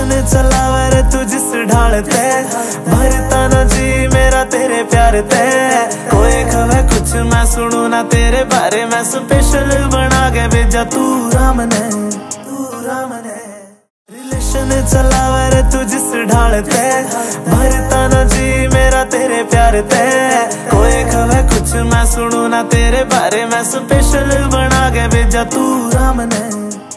चल चलावर तू जिस ढालते भरता ना जी मेरा तेरे प्यार ते। कोई खबर कुछ मैं सुनू ना तेरे बारे में, स्पेशल बना के भेजा तू राम ने, तू राम ने। रिलेशन चलावर तू जिस ढालते भरता ना जी मेरा तेरे प्यार ते। कोई खबर कुछ मैं सुनू ना तेरे बारे में, स्पेशल बना के भेजा तू राम ने।